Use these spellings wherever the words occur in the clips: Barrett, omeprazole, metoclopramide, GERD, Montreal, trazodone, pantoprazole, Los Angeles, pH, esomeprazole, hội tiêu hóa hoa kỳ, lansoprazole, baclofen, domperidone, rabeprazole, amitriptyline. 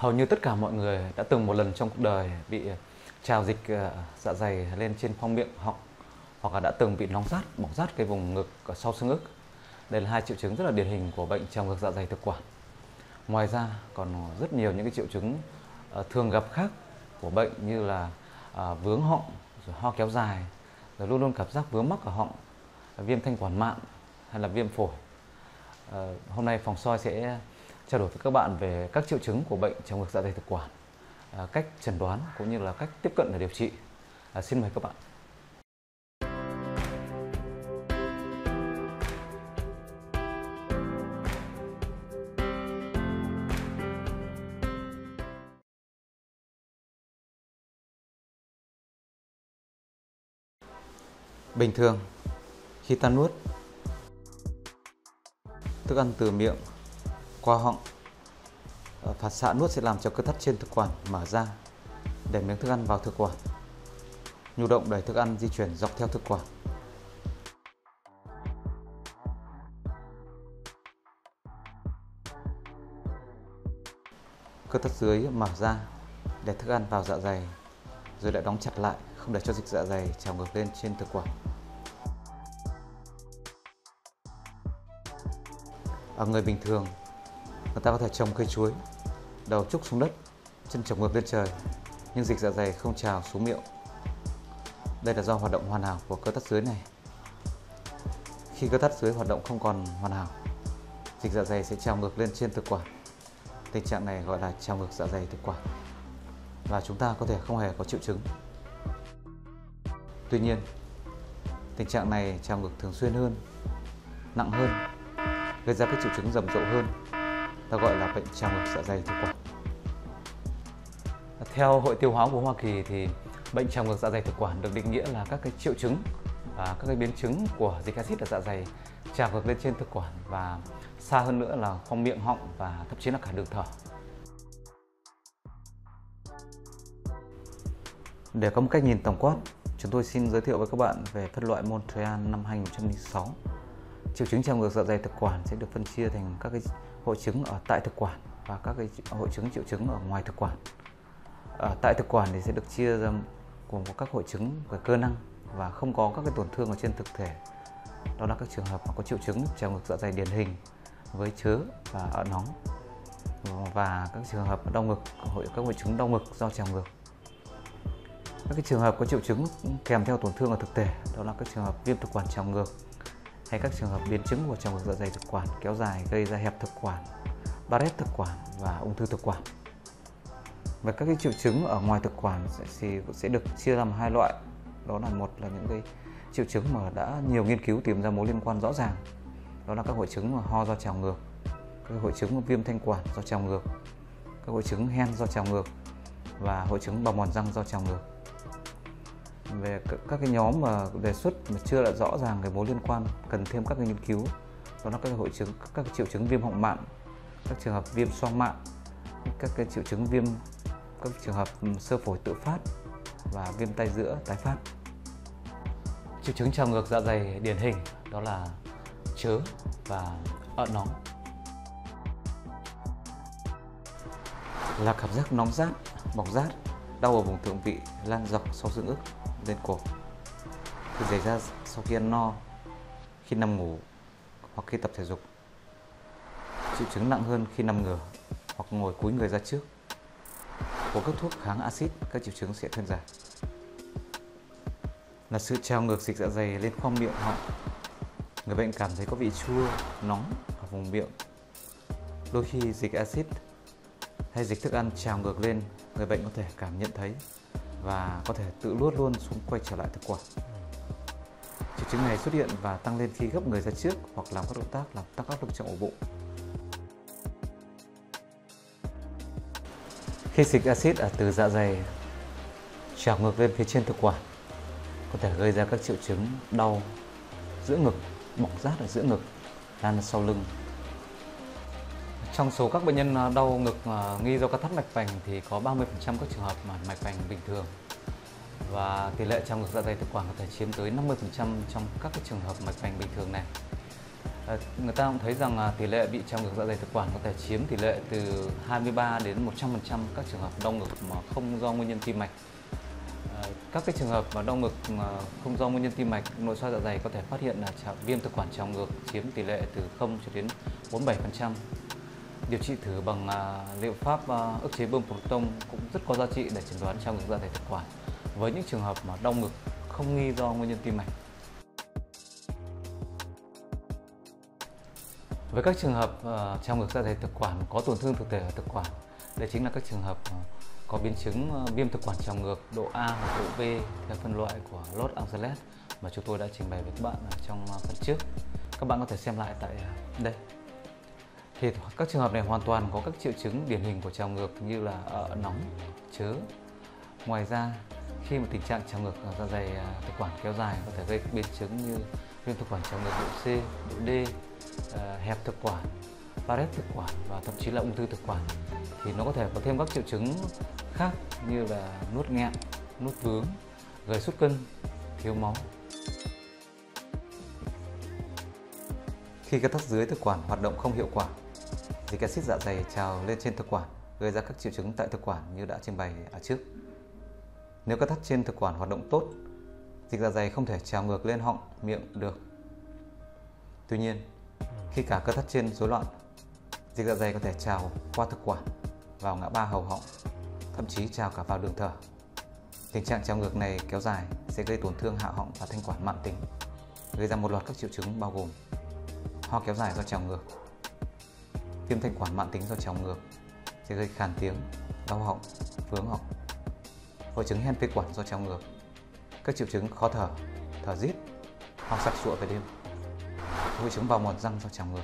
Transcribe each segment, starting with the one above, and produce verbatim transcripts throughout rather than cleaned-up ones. Hầu như tất cả mọi người đã từng một lần trong cuộc đời bị trào dịch dạ dày lên trên khoang miệng họng, hoặc là đã từng bị nóng rát, bỏng rát cái vùng ngực ở sau xương ức. Đây là hai triệu chứng rất là điển hình của bệnh trào ngược dạ dày thực quản. Ngoài ra còn rất nhiều những cái triệu chứng thường gặp khác của bệnh như là vướng họng, rồi ho kéo dài, rồi luôn luôn cảm giác vướng mắc ở họng, viêm thanh quản mạn hay là viêm phổi. Hôm nay phòng soi sẽ trao đổi với các bạn về các triệu chứng của bệnh trào ngược dạ dày thực quản, cách chẩn đoán cũng như là cách tiếp cận để điều trị. À, xin mời các bạn. Bình thường, khi ta nuốt thức ăn từ miệng qua họng, phản xạ nuốt sẽ làm cho cơ thắt trên thực quản mở ra để miếng thức ăn vào thực quản. Nhu động đẩy thức ăn di chuyển dọc theo thực quản. Cơ thắt dưới mở ra để thức ăn vào dạ dày, rồi lại đóng chặt lại, không để cho dịch dạ dày trào ngược lên trên thực quản. Ở người bình thường, người ta có thể trồng cây chuối, đầu trúc xuống đất, chân trồng ngược lên trời, nhưng dịch dạ dày không trào xuống miệng. Đây là do hoạt động hoàn hảo của cơ thắt dưới này. Khi cơ thắt dưới hoạt động không còn hoàn hảo, dịch dạ dày sẽ trào ngược lên trên thực quản. Tình trạng này gọi là trào ngược dạ dày thực quản, và chúng ta có thể không hề có triệu chứng. Tuy nhiên, tình trạng này trào ngược thường xuyên hơn, nặng hơn, gây ra các triệu chứng rầm rộ hơn, ta gọi là bệnh trào ngược dạ dày thực quản. Theo Hội Tiêu hóa của Hoa Kỳ thì bệnh trào ngược dạ dày thực quản được định nghĩa là các cái triệu chứng và các cái biến chứng của dịch axit ở dạ dày trào ngược lên trên thực quản, và xa hơn nữa là khoang miệng, họng và thậm chí là cả đường thở. Để có một cách nhìn tổng quát, chúng tôi xin giới thiệu với các bạn về phân loại Montreal năm hai nghìn không trăm lẻ sáu. Triệu chứng trào ngược dạ dày thực quản sẽ được phân chia thành các cái hội chứng ở tại thực quản và các cái hội chứng triệu chứng ở ngoài thực quản. Ở tại thực quản thì sẽ được chia ra gồm có các hội chứng về cơ năng và không có các cái tổn thương ở trên thực thể. Đó là các trường hợp mà có triệu chứng trào ngược dạ dày điển hình với chớ và ợ nóng, và các trường hợp đau ngực, các hội chứng đau ngực do trào ngược. Các cái trường hợp có triệu chứng kèm theo tổn thương ở thực thể, đó là các trường hợp viêm thực quản trào ngược, hay các trường hợp biến chứng của trào ngược dạ dày thực quản kéo dài gây ra hẹp thực quản, Barrett thực quản và ung thư thực quản. Và các cái triệu chứng ở ngoài thực quản sẽ, sẽ được chia làm hai loại. Đó là một là những cái triệu chứng mà đã nhiều nghiên cứu tìm ra mối liên quan rõ ràng. Đó là các hội chứng ho do trào ngược, các hội chứng viêm thanh quản do trào ngược, các hội chứng hen do trào ngược và hội chứng bào mòn răng do trào ngược. Về các cái nhóm mà đề xuất mà chưa là rõ ràng cái mối liên quan, cần thêm các cái nghiên cứu, đó là các hội chứng, các triệu chứng viêm họng mạn, các trường hợp viêm xoang mạn, các cái triệu chứng viêm, các trường hợp xơ phổi tự phát và viêm tai giữa tái phát. Triệu chứng trào ngược dạ dày điển hình đó là chớ và ợ nóng, là cảm giác nóng rát, bỏng rát, đau ở vùng thượng vị lan dọc sau xương ức lên cổ, thường xảy ra sau khi ăn no, khi nằm ngủ hoặc khi tập thể dục. Triệu chứng nặng hơn khi nằm ngửa hoặc ngồi cúi người ra trước. Có các thuốc kháng axit, các triệu chứng sẽ thuyên giảm. Là sự trào ngược dịch dạ dày lên khoang miệng họng. Người bệnh cảm thấy có vị chua, nóng ở vùng miệng. Đôi khi dịch axit hay dịch thức ăn trào ngược lên, người bệnh có thể cảm nhận thấy và có thể tự luốt luôn xuống quay trở lại thực quản. Triệu chứng này xuất hiện và tăng lên khi gấp người ra trước hoặc làm các động tác làm tăng áp lực trong ổ bụng. Khi dịch axit ở từ dạ dày trào ngược lên phía trên thực quản, có thể gây ra các triệu chứng đau giữa ngực, bỏng rát ở giữa ngực, lan sau lưng. Trong số các bệnh nhân đau ngực nghi do các thắt mạch vành thì có ba mươi phần trăm các trường hợp mà mạch vành bình thường, và tỷ lệ trào ngược dạ dày thực quản có thể chiếm tới năm mươi phần trăm trong các cái trường hợp mạch vành bình thường này. Người ta cũng thấy rằng là tỷ lệ bị trào ngược dạ dày thực quản có thể chiếm tỷ lệ từ hai mươi ba đến một trăm phần trăm các trường hợp đau ngực mà không do nguyên nhân tim mạch. Các cái trường hợp mà đau ngực mà không do nguyên nhân tim mạch, nội soi dạ dày có thể phát hiện là viêm thực quản trào ngược chiếm tỷ lệ từ không cho đến bốn mươi bảy phần trăm. Điều trị thử bằng liệu pháp ức chế bơm proton cũng rất có giá trị để chẩn đoán trào ngược dạ dày thực quản với những trường hợp mà đau ngực không nghi do nguyên nhân tim mạch. Với các trường hợp uh, trào ngược dạ dày thực quản có tổn thương thực thể ở thực quản, đây chính là các trường hợp uh, có biến chứng uh, viêm thực quản trào ngược độ A hoặc độ B theo phân loại của Los Angeles mà chúng tôi đã trình bày với các bạn ở trong uh, phần trước. Các bạn có thể xem lại tại uh, đây. Thì các trường hợp này hoàn toàn có các triệu chứng điển hình của trào ngược như là uh, nóng, chớ. Ngoài ra, khi mà tình trạng trào ngược dạ dày uh, thực quản kéo dài có thể gây biến chứng như viêm thực quản trào ngược độ C, độ D, hẹp thực quản, Barrett thực quản và thậm chí là ung thư thực quản. Thì nó có thể có thêm các triệu chứng khác như là nuốt nghẹn, nuốt vướng, gầy sút cân, thiếu máu. Khi cái thắt dưới thực quản hoạt động không hiệu quả, dịch axit dạ dày trào lên trên thực quản, gây ra các triệu chứng tại thực quản như đã trình bày ở trước. Nếu cái thắt trên thực quản hoạt động tốt, dịch dạ dày không thể trào ngược lên họng, miệng được. Tuy nhiên, khi cả cơ thắt trên rối loạn, dịch dạ dày có thể trào qua thực quản, vào ngã ba hầu họng, thậm chí trào cả vào đường thở. Tình trạng trào ngược này kéo dài sẽ gây tổn thương hạ họng và thanh quản mãn tính, gây ra một loạt các triệu chứng bao gồm ho kéo dài do trào ngược, viêm thanh quản mãn tính do trào ngược sẽ gây khàn tiếng, đau họng, vướng họng, hội chứng hen phế quản do trào ngược, các triệu chứng khó thở, thở rít hoặc sặc sụa về đêm, hội chứng bào mòn răng do trào ngược.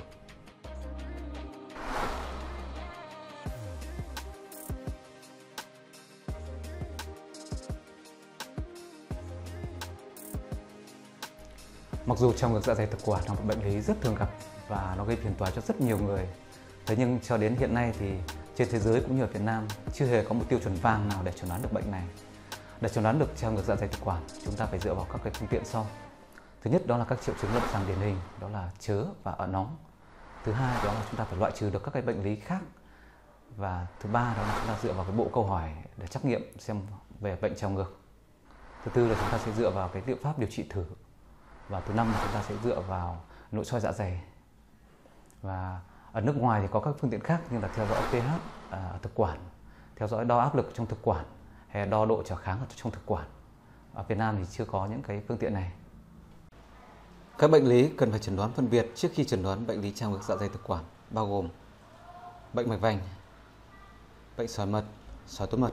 Mặc dù trào ngược dạ dày thực quản là một bệnh lý rất thường gặp và nó gây phiền toái cho rất nhiều người, thế nhưng cho đến hiện nay thì trên thế giới cũng như ở Việt Nam chưa hề có một tiêu chuẩn vàng nào để chẩn đoán được bệnh này. Để chẩn đoán được trào ngược dạ dày thực quản, chúng ta phải dựa vào các cái phương tiện sau. Thứ nhất đó là các triệu chứng lâm sàng điển hình, đó là chớ và ở nóng. Thứ hai đó là chúng ta phải loại trừ được các cái bệnh lý khác. Và thứ ba đó là chúng ta dựa vào cái bộ câu hỏi để trắc nghiệm xem về bệnh trào ngược. Thứ tư là chúng ta sẽ dựa vào cái liệu pháp điều trị thử. Và thứ năm là chúng ta sẽ dựa vào nội soi dạ dày. Và ở nước ngoài thì có các phương tiện khác như là theo dõi pH ở thực quản, theo dõi đo áp lực trong thực quản, hay đo độ trở kháng ở trong thực quản. Ở Việt Nam thì chưa có những cái phương tiện này. Các bệnh lý cần phải chẩn đoán phân biệt trước khi chẩn đoán bệnh lý trào ngược dạ dày thực quản bao gồm bệnh mạch vành, bệnh sỏi mật, sỏi túi mật,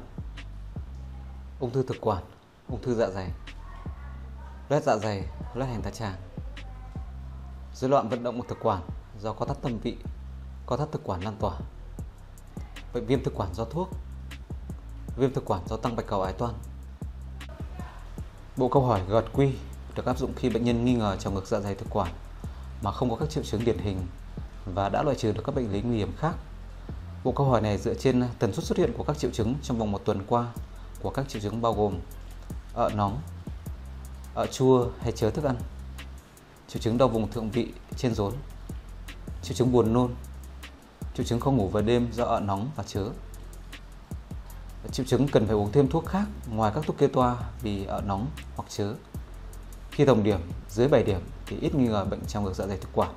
ung thư thực quản, ung thư dạ dày, loét dạ dày, loét hành tá tràng, rối loạn vận động của thực quản do co thắt tâm vị, co thắt thực quản lan tỏa, bệnh viêm thực quản do thuốc, viêm thực quản do tăng bạch cầu ái toan. Bộ câu hỏi G E R D được áp dụng khi bệnh nhân nghi ngờ trào ngược dạ dày thực quản mà không có các triệu chứng điển hình và đã loại trừ được các bệnh lý nguy hiểm khác. Bộ câu hỏi này dựa trên tần suất xuất hiện của các triệu chứng trong vòng một tuần qua của các triệu chứng bao gồm ợ nóng, ợ chua hay chớ thức ăn, triệu chứng đau vùng thượng vị trên rốn, triệu chứng buồn nôn, triệu chứng không ngủ vào đêm do ợ nóng và chớ. Triệu chứng cần phải uống thêm thuốc khác ngoài các thuốc kê toa vì ợ nóng hoặc chớ. Khi tổng điểm dưới bảy điểm thì ít nghi ngờ bệnh trào ngược dạ dày thực quản.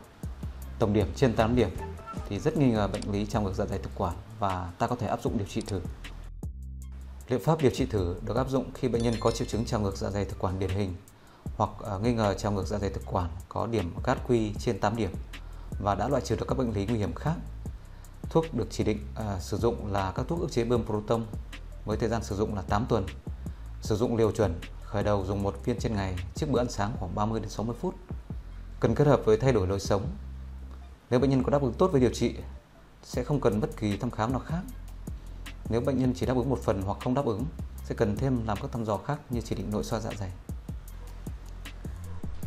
Tổng điểm trên tám điểm thì rất nghi ngờ bệnh lý trào ngược dạ dày thực quản và ta có thể áp dụng điều trị thử. Liệu pháp điều trị thử được áp dụng khi bệnh nhân có triệu chứng trào ngược dạ dày thực quản điển hình hoặc nghi ngờ trào ngược dạ dày thực quản có điểm G E R D trên tám điểm và đã loại trừ được các bệnh lý nguy hiểm khác. Thuốc được chỉ định à, sử dụng là các thuốc ức chế bơm proton với thời gian sử dụng là tám tuần. Sử dụng liều chuẩn. Khởi đầu dùng một viên trên ngày trước bữa ăn sáng khoảng ba mươi đến sáu mươi phút. Cần kết hợp với thay đổi lối sống. Nếu bệnh nhân có đáp ứng tốt với điều trị, sẽ không cần bất kỳ thăm khám nào khác. Nếu bệnh nhân chỉ đáp ứng một phần hoặc không đáp ứng, sẽ cần thêm làm các thăm dò khác như chỉ định nội soi dạ dày.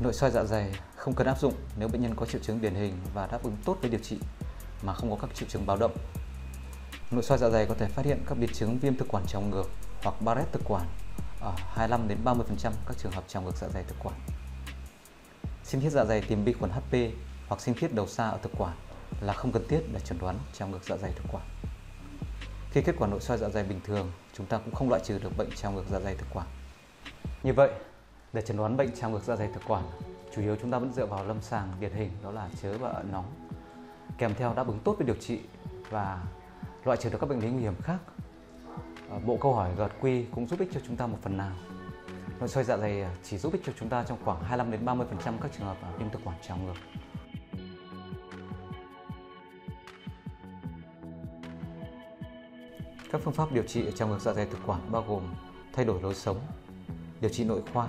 Nội soi dạ dày không cần áp dụng nếu bệnh nhân có triệu chứng điển hình và đáp ứng tốt với điều trị mà không có các triệu chứng báo động. Nội soi dạ dày có thể phát hiện các biến chứng viêm thực quản trào ngược hoặc Barrett thực quản ở hai mươi lăm đến ba mươi phần trăm các trường hợp trào ngược dạ dày thực quản. Sinh thiết dạ dày tìm vi khuẩn H P hoặc sinh thiết đầu xa ở thực quản là không cần thiết để chẩn đoán treo ngược dạ dày thực quản. Khi kết quả nội soi dạ dày bình thường, chúng ta cũng không loại trừ được bệnh treo ngược dạ dày thực quản. Như vậy, để chẩn đoán bệnh treo ngược dạ dày thực quản, chủ yếu chúng ta vẫn dựa vào lâm sàng điển hình, đó là chớ và ợ nóng, kèm theo đáp ứng tốt với điều trị và loại trừ được các bệnh lý nguy hiểm khác. Bộ câu hỏi G E R D Q cũng giúp ích cho chúng ta một phần nào. Nội soi dạ dày chỉ giúp ích cho chúng ta trong khoảng hai mươi lăm đến ba mươi phần trăm các trường hợp viêm thực quản trào ngược. Các phương pháp điều trị trào ngược dạ dày thực quản bao gồm thay đổi lối sống, điều trị nội khoa,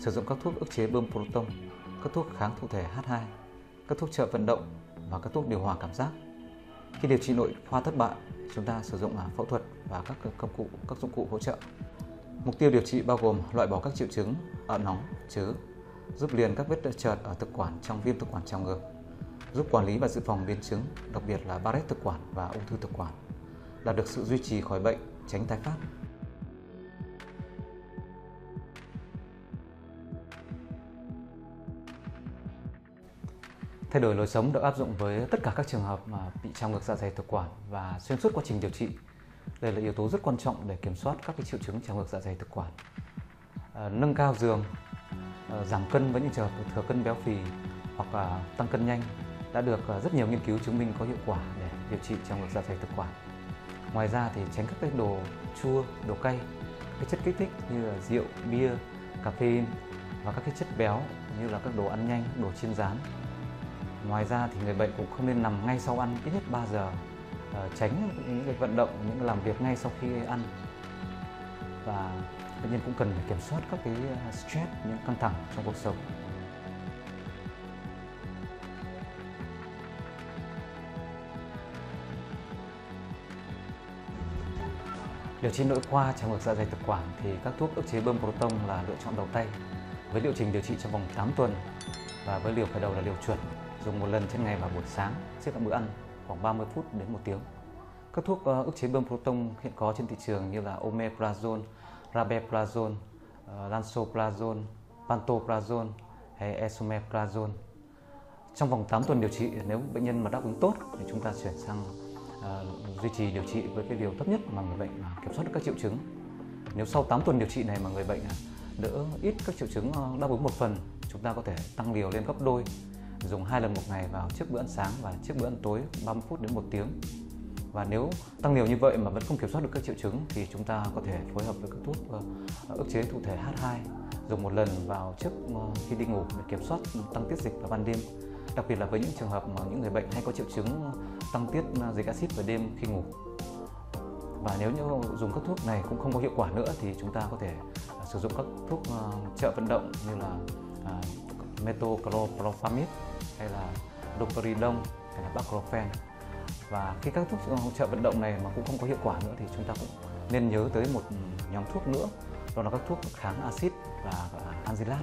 sử dụng các thuốc ức chế bơm proton, các thuốc kháng thụ thể H hai, các thuốc trợ vận động và các thuốc điều hòa cảm giác. Khi điều trị nội khoa thất bại, chúng ta sử dụng phẫu thuật và các công cụ, các dụng cụ hỗ trợ. Mục tiêu điều trị bao gồm loại bỏ các triệu chứng ợ nóng, chớ, giúp liền các vết trợt ở thực quản trong viêm thực quản trào ngược, giúp quản lý và dự phòng biến chứng, đặc biệt là Barrett thực quản và ung thư thực quản, đạt được sự duy trì khỏi bệnh, tránh tái phát. Thay đổi lối sống được áp dụng với tất cả các trường hợp mà bị trào ngược dạ dày thực quản và xuyên suốt quá trình điều trị. Đây là yếu tố rất quan trọng để kiểm soát các cái triệu chứng trào ngược dạ dày thực quản. À, nâng cao giường, à, giảm cân với những trường hợp thừa cân béo phì hoặc à, tăng cân nhanh đã được à, rất nhiều nghiên cứu chứng minh có hiệu quả để điều trị trào ngược dạ dày thực quản. Ngoài ra thì tránh các cái đồ chua, đồ cay, các chất kích thích như là rượu, bia, caffeine và các cái chất béo như là các đồ ăn nhanh, đồ chiên rán. Ngoài ra thì người bệnh cũng không nên nằm ngay sau ăn ít nhất ba giờ, à, tránh những cái vận động, những làm việc ngay sau khi ăn. Và bệnh nhân cũng cần phải kiểm soát các cái stress, những căng thẳng trong cuộc sống. Điều trị nội khoa trào ngược dạ dày thực quản thì các thuốc ức chế bơm proton là lựa chọn đầu tay với liệu trình điều trị trong vòng tám tuần và với liều khởi đầu là liều chuẩn, dùng một lần trên ngày vào buổi sáng trước các bữa ăn khoảng ba mươi phút đến một tiếng. Các thuốc ức chế bơm proton hiện có trên thị trường như là omeprazole, rabeprazole, lansoprazole, pantoprazole hay esomeprazole. Trong vòng tám tuần điều trị, nếu bệnh nhân mà đáp ứng tốt thì chúng ta chuyển sang uh, duy trì điều trị với cái liều thấp nhất mà người bệnh kiểm soát được các triệu chứng. Nếu sau tám tuần điều trị này mà người bệnh đỡ ít các triệu chứng đáp ứng một phần, chúng ta có thể tăng liều lên gấp đôi, dùng hai lần một ngày vào trước bữa ăn sáng và trước bữa ăn tối ba mươi phút đến một tiếng. Và nếu tăng liều như vậy mà vẫn không kiểm soát được các triệu chứng thì chúng ta có thể phối hợp với các thuốc ức chế thụ thể H hai, dùng một lần vào trước khi đi ngủ để kiểm soát tăng tiết dịch vào ban đêm, đặc biệt là với những trường hợp mà những người bệnh hay có triệu chứng tăng tiết dịch axit vào đêm khi ngủ. Và nếu như dùng các thuốc này cũng không có hiệu quả nữa thì chúng ta có thể sử dụng các thuốc trợ vận động như là metoclopramide hay là domperidone hay là baclofen. Và khi các thuốc trợ vận động này mà cũng không có hiệu quả nữa thì chúng ta cũng nên nhớ tới một nhóm thuốc nữa, đó là các thuốc kháng axit và anzilat.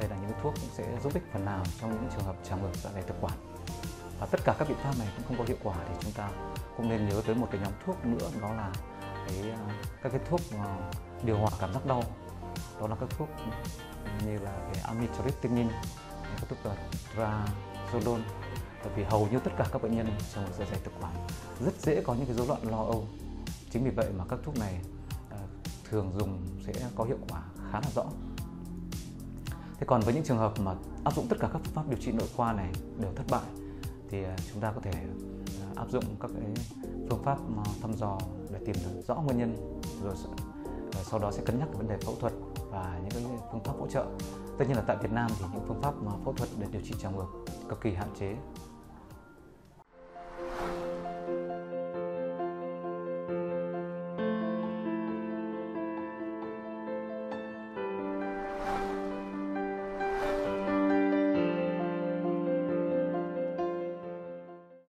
Đây là những thuốc cũng sẽ giúp ích phần nào trong những trường hợp trào ngược dạ dày thực quản. Và tất cả các biện pháp này cũng không có hiệu quả thì chúng ta cũng nên nhớ tới một cái nhóm thuốc nữa, đó là cái, các cái thuốc điều hòa cảm giác đau, đó là các thuốc như là cái amitriptyline, các thuốc trazodone. Bởi vì hầu như tất cả các bệnh nhân trào ngược dạ dày thực quản rất dễ có những cái rối loạn lo âu. Chính vì vậy mà các thuốc này thường dùng sẽ có hiệu quả khá là rõ. Thế còn với những trường hợp mà áp dụng tất cả các phương pháp điều trị nội khoa này đều thất bại thì chúng ta có thể áp dụng các cái phương pháp thăm dò để tìm rõ nguyên nhân, rồi sau đó sẽ cân nhắc vấn đề phẫu thuật và những cái phương pháp hỗ trợ. Tất nhiên là tại Việt Nam thì những phương pháp phẫu thuật để điều trị trào ngược cực kỳ hạn chế.